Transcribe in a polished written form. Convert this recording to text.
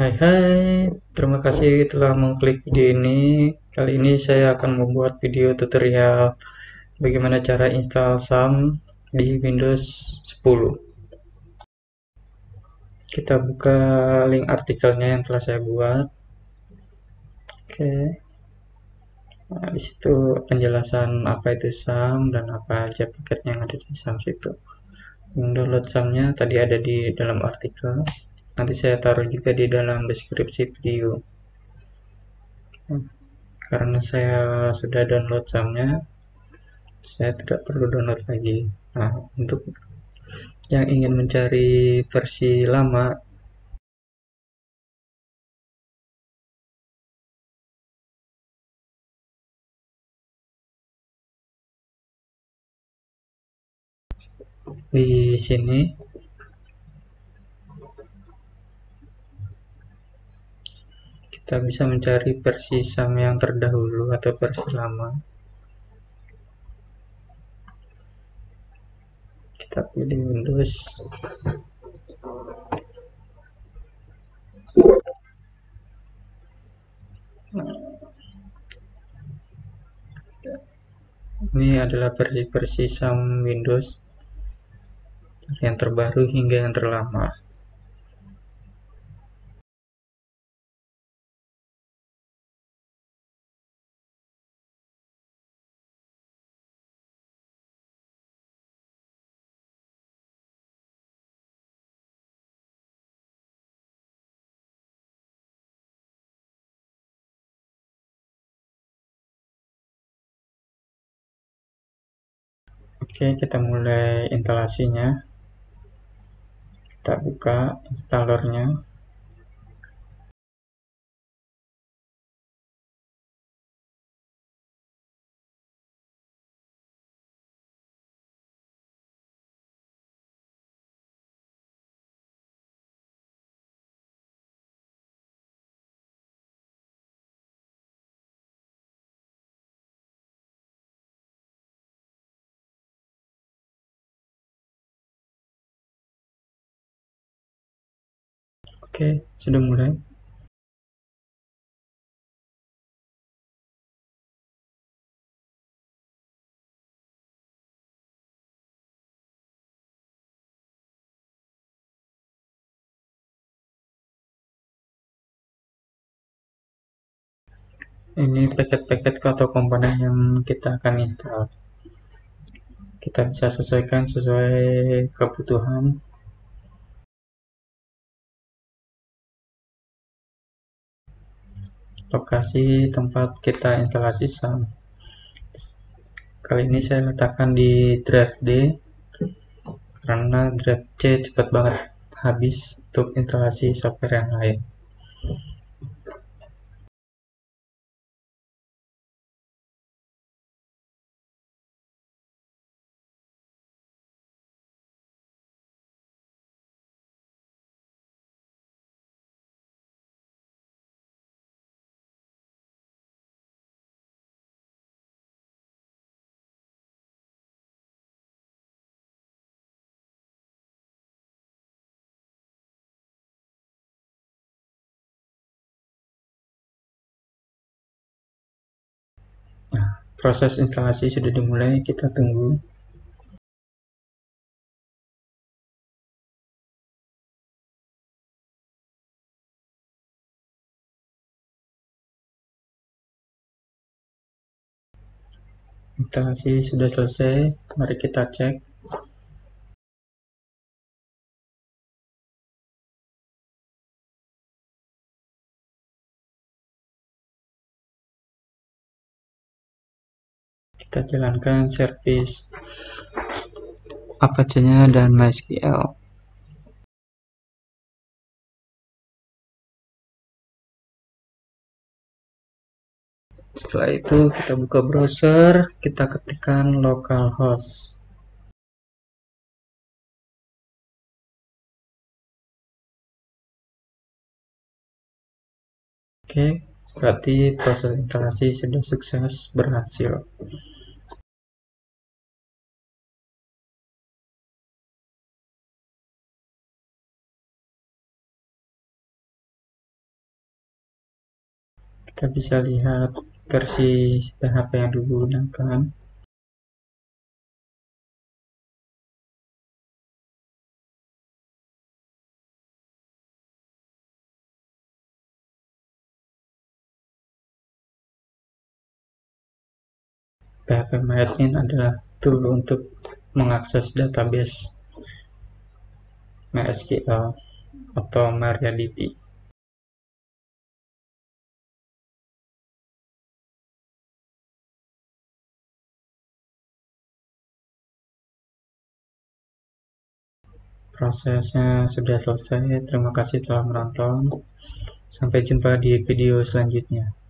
Hai, terima kasih telah mengklik video ini. Kali ini saya akan membuat video tutorial bagaimana cara install XAMPP di Windows 10. Kita buka link artikelnya yang telah saya buat. Oke. Nah, di situ penjelasan apa itu XAMPP dan apa aja paket yang ada di XAMPP situ. Download XAMPP-nya tadi ada di dalam artikel. Nanti saya taruh juga di dalam deskripsi video. Karena saya sudah download XAMPP-nya, saya tidak perlu download lagi. Nah, untuk yang ingin mencari versi lama, di sini kita bisa mencari versi XAMPP yang terdahulu atau versi lama. Kita pilih Windows. Ini adalah versi XAMPP Windows yang terbaru hingga yang terlama. Oke, kita mulai instalasinya. Kita buka installernya. Oke, sudah mulai. Ini paket-paket atau komponen yang kita akan install. Kita bisa sesuaikan sesuai kebutuhan. Lokasi tempat kita instalasi XAMPP. Kali ini saya letakkan di drive D karena drive C cepat banget habis untuk instalasi software yang lain. Proses instalasi sudah dimulai, kita tunggu. Instalasi sudah selesai, mari kita cek. Kita jalankan service Apache-nya dan MySQL. Setelah itu kita buka browser, kita ketikkan localhost. Oke, berarti proses instalasi sudah sukses, berhasil. kita bisa lihat versi PHP yang digunakan. PHP MyAdmin adalah tool untuk mengakses database MySQL atau MariaDB. Prosesnya sudah selesai. Terima kasih telah menonton. Sampai jumpa di video selanjutnya.